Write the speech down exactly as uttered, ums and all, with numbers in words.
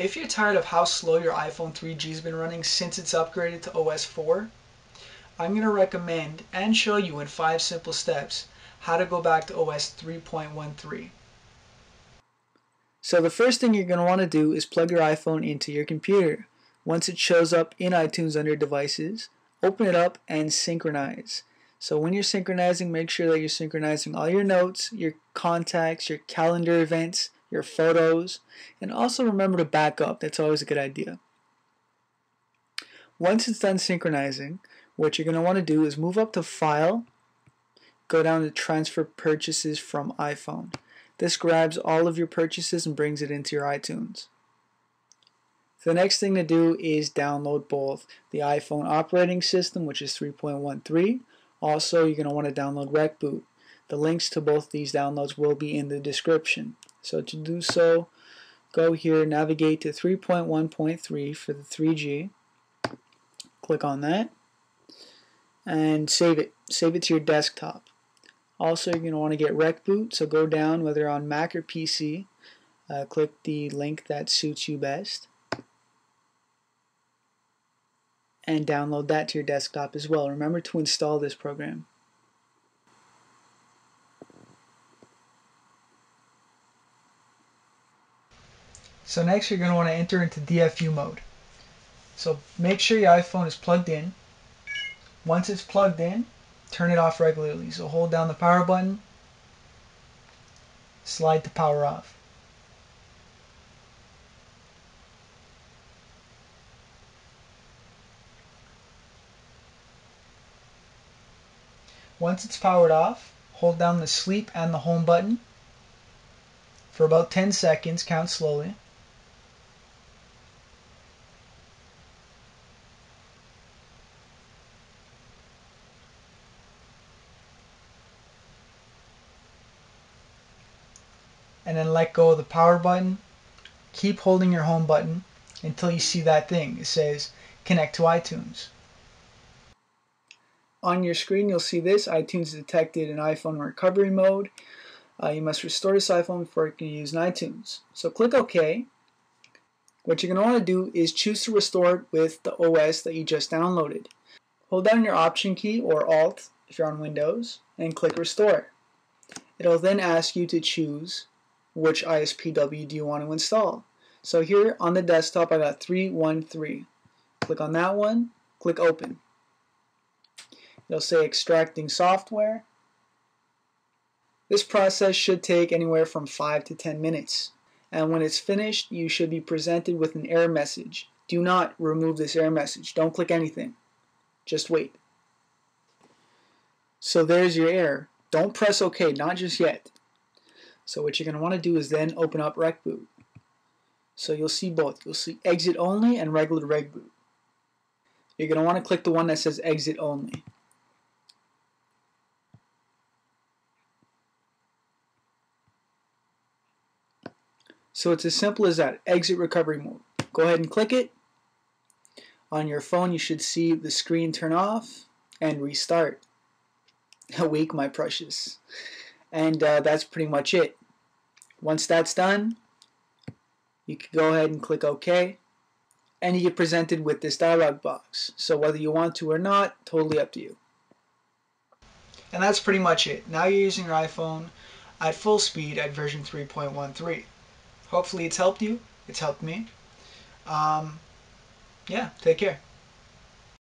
If you're tired of how slow your iPhone three G has been running since it's upgraded to O S four, I'm going to recommend and show you in five simple steps how to go back to O S three point one three. So the first thing you're going to want to do is plug your iPhone into your computer. Once it shows up in iTunes under Devices, open it up and synchronize. So when you're synchronizing, make sure that you're synchronizing all your notes, your contacts, your calendar events, your photos, and also remember to back up. That's always a good idea. Once it's done synchronizing, what you're going to want to do is move up to File, go down to Transfer Purchases from iPhone. This grabs all of your purchases and brings it into your iTunes. The next thing to do is download both the iPhone operating system, which is three point one three. Also, you're going to want to download RecBoot. The links to both these downloads will be in the description. So to do so, go here, navigate to three point one point three for the three G. Click on that and save it. Save it to your desktop. Also, you're going to want to get RecBoot, so go down, whether on Mac or P C, uh, click the link that suits you best, and download that to your desktop as well. Remember to install this program. So next you're going to want to enter into D F U mode. So make sure your iPhone is plugged in. Once it's plugged in, turn it off regularly. So hold down the power button, slide to power off. Once it's powered off, hold down the sleep and the home button for about ten seconds, count slowly. And then let go of the power button. Keep holding your home button until you see that thing. It says connect to iTunes. On your screen, you'll see this. iTunes detected an iPhone in recovery mode. Uh, you must restore this iPhone before you can use an iTunes. So click OK. What you're going to want to do is choose to restore it with the O S that you just downloaded. Hold down your Option key or Alt if you're on Windows and click Restore. It'll then ask you to choose which I S P W do you want to install. So here on the desktop I got three one three. Click on that one, click Open. It'll say extracting software. This process should take anywhere from five to ten minutes. And when it's finished, you should be presented with an error message. Do not remove this error message. Don't click anything. Just wait. So there's your error. Don't press OK, not just yet. So what you're going to want to do is then open up RecBoot. So you'll see both. You'll see Exit Only and Regular RecBoot. You're going to want to click the one that says Exit Only. So it's as simple as that, Exit Recovery Mode. Go ahead and click it. On your phone you should see the screen turn off and restart. Awake, my precious. And uh, that's pretty much it. Once that's done, you can go ahead and click OK. And you get presented with this dialog box. So whether you want to or not, totally up to you. And that's pretty much it. Now you're using your iPhone at full speed at version three point one three. Hopefully it's helped you. It's helped me. Um, yeah, take care.